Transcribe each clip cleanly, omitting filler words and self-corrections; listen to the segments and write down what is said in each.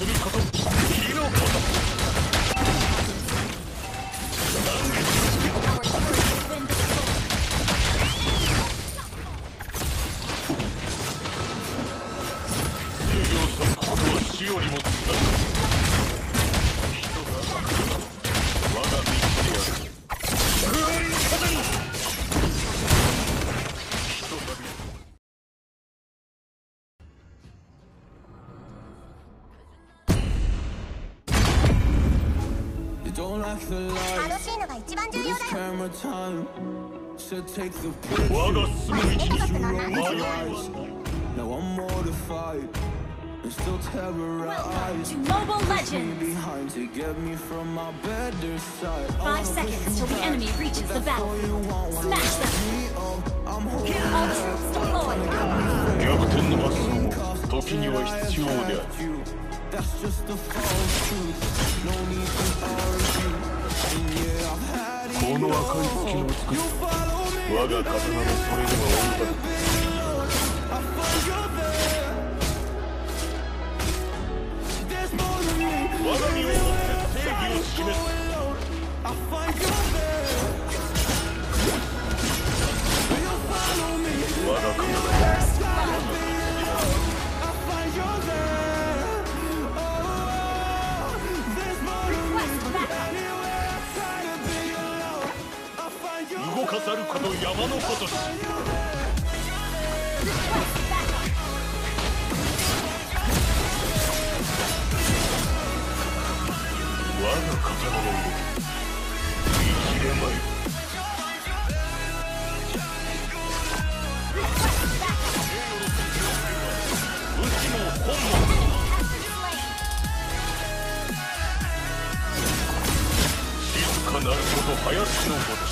すること火のこと営業したことは死よりも辛い。 楽しいのが一番重要だよ。我が住む道に逆転の罰も時には必要である。 That's just the false truth. No need to argue. And yeah, I've had it. You follow me. I found you there. There's more than me. Anywhere I go alone, I find you there. You follow me. I find you there.我の刀を山のことし。我の刀のように見切れまい。うちも本も。 なるほど、林のごとし。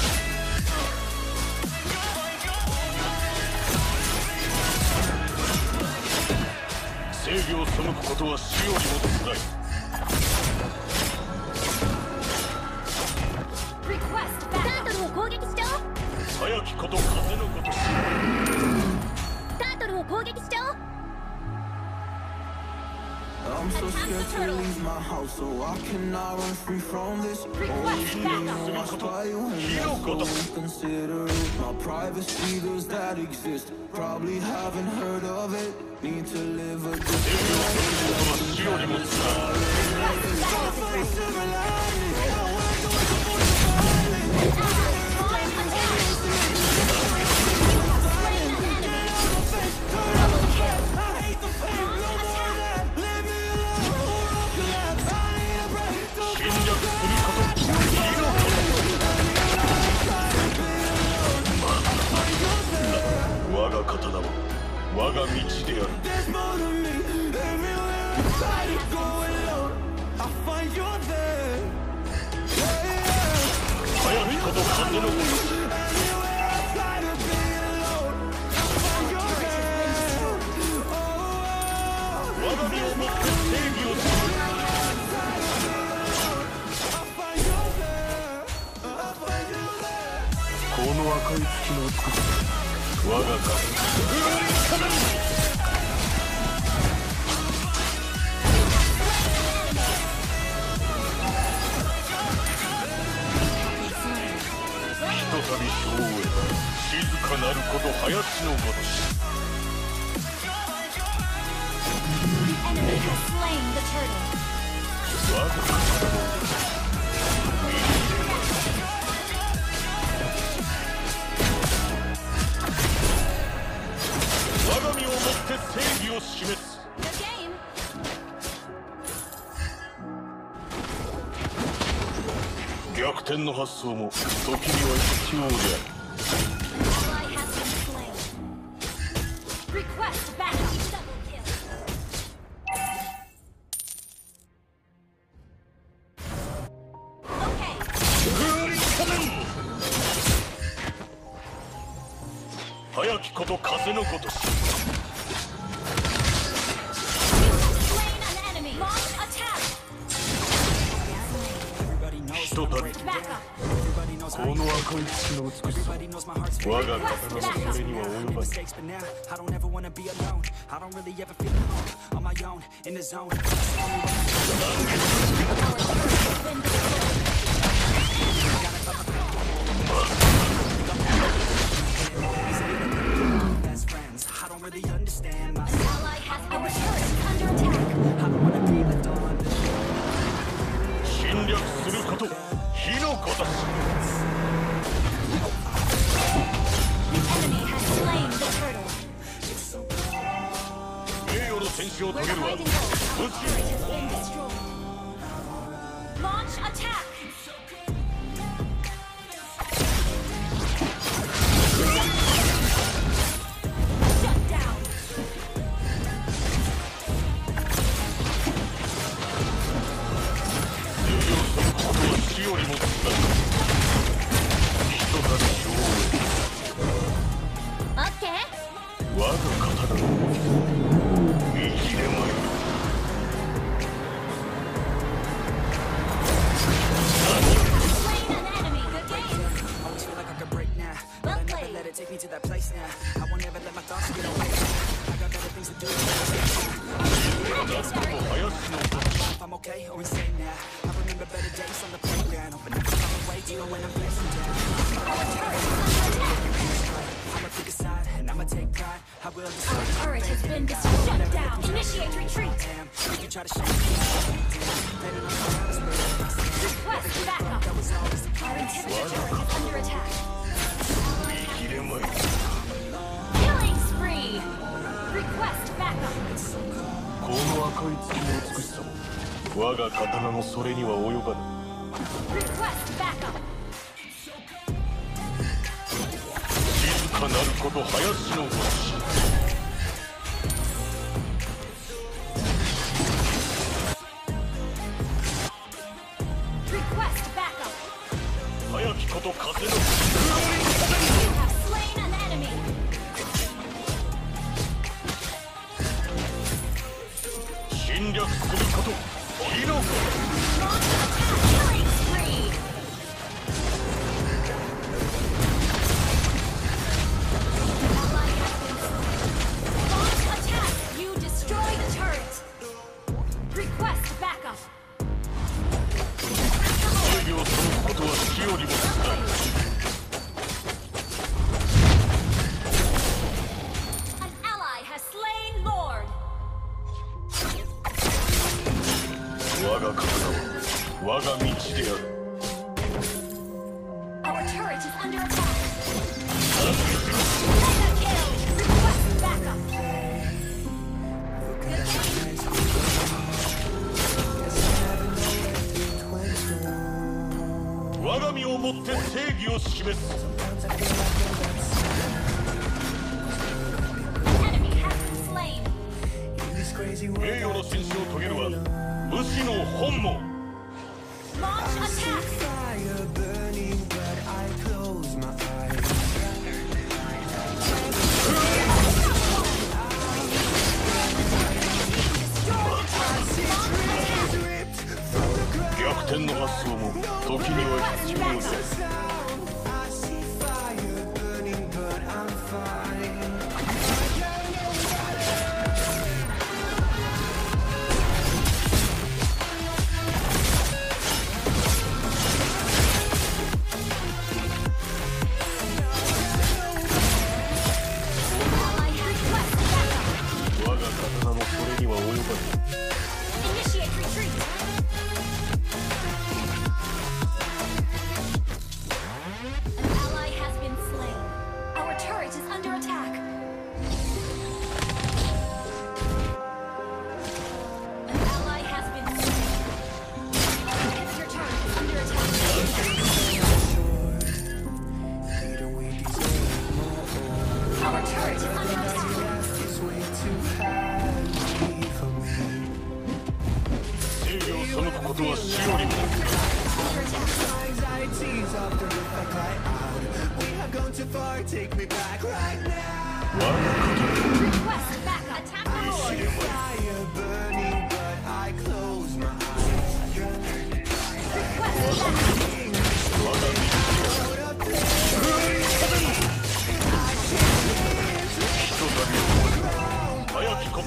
正義を背くことは死よりも辛い。タートルを攻撃しちゃおう。早きこと風のごとし。タートルを攻撃しちゃおう。 I'm so scared to leave my house, so I cannot run free from this. Always being watched by you, and that's considering my privacy. Those that exist probably haven't heard of it. Need to live a different life. 我が道である。早いこと風のごとし。 我が刀。 逆転の発想も時には必要である。 早きこと風のごとし。 ひとたび mistakes, but now I don't ever want to be alone. I don't really ever feel alone on my own in the zone. Best friends, I don't really understand myself. Ally has been under attack. I don't want to be left on the enemy has slain the turtle. We're behind and gold. Our turret has been destroyed. Launch attack! Request backup. Request backup. You have slain an enemy. Request backup.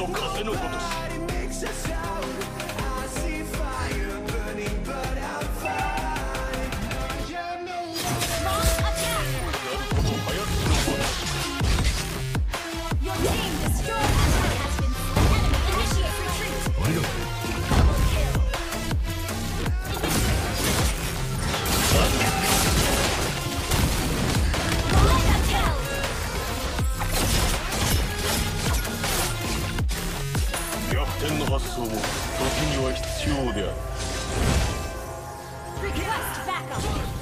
ぞ風のごとし。発想も時には必要である。